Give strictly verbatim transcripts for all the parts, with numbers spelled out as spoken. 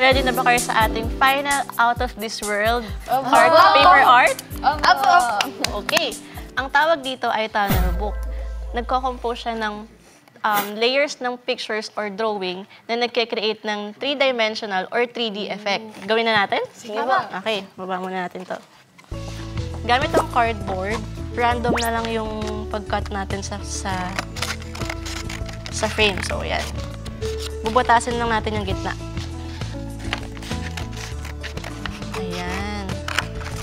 Ready na ba kayo sa ating final out of this world oh, art, oh, paper art? Oh, oh. Okay. Ang tawag dito ay tunnel book. Nagko-compose siya ng um, layers ng pictures or drawing na nagke-create ng three-dimensional or three D effect. Gawin na natin? Sige ba? Okay, baba muna natin to. Gamit ang cardboard, random na lang yung pag-cut natin sa, sa, sa frame. So, yan. Bubutasin lang natin yung gitna. Ayan.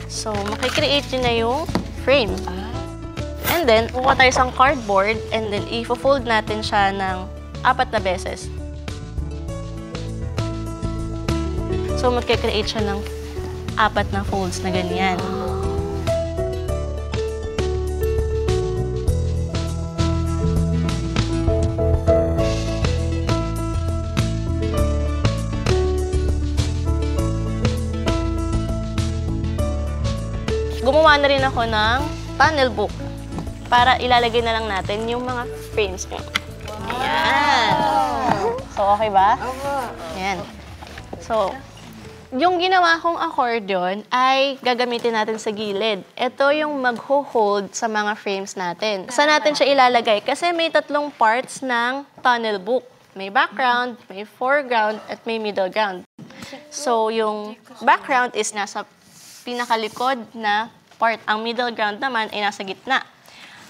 So, makikreate yun na yung frame. And then, kukuha tayo isang cardboard and then i-fold natin siya ng apat na beses. So, magkikreate siya ng apat na folds na ganyan. Gumawa na rin ako ng tunnel book para ilalagay na lang natin yung mga frames niyo. Ayan. So, okay ba? Ayan. So, yung ginawa kong accordion ay gagamitin natin sa gilid. Ito yung magho-hold sa mga frames natin. Saan natin siya ilalagay? Kasi may tatlong parts ng tunnel book. May background, may foreground, at may middle ground. So, yung background is nasa pinakalikod na part. Ang middle ground naman ay nasa gitna.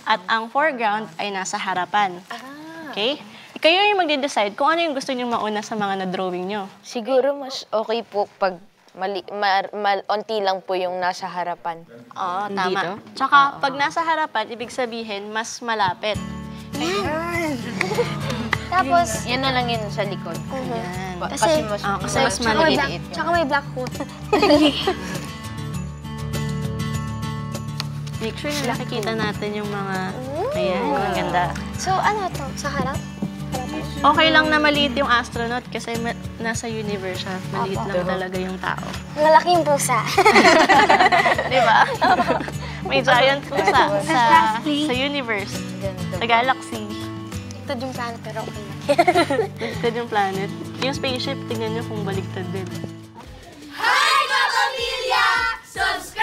At ang foreground ay nasa harapan. Ah. Okay? Kayo yung magde-decide kung ano yung gusto nyo mauna sa mga na-drawing nyo. Siguro mas okay po pag mali, ma, ma, onti lang po yung nasa harapan. Oo, tama. Dito? Tsaka uh -oh. pag nasa harapan, ibig sabihin mas malapit. Ayan! Tapos, yan na lang yun sa likod. Ayan. Kasi, kasi mas, oh, kasi mas maliliit. Tsaka may black coat. Make sure na nakikita natin yung mga... Ayan, ang ganda. So, ano ito? Sa harap? Okay lang na maliit yung astronaut kasi nasa universe siya. Maliit lang talaga yung tao. Malaki yung pusa. Di ba? May giant pusa sa, sa universe. Sa galaxy. Ligtad yung planet pero okay lang. Ligtad yung planet. Yung spaceship, tingnan nyo kung baligtad din. Hi, kapamilya! Subscribe!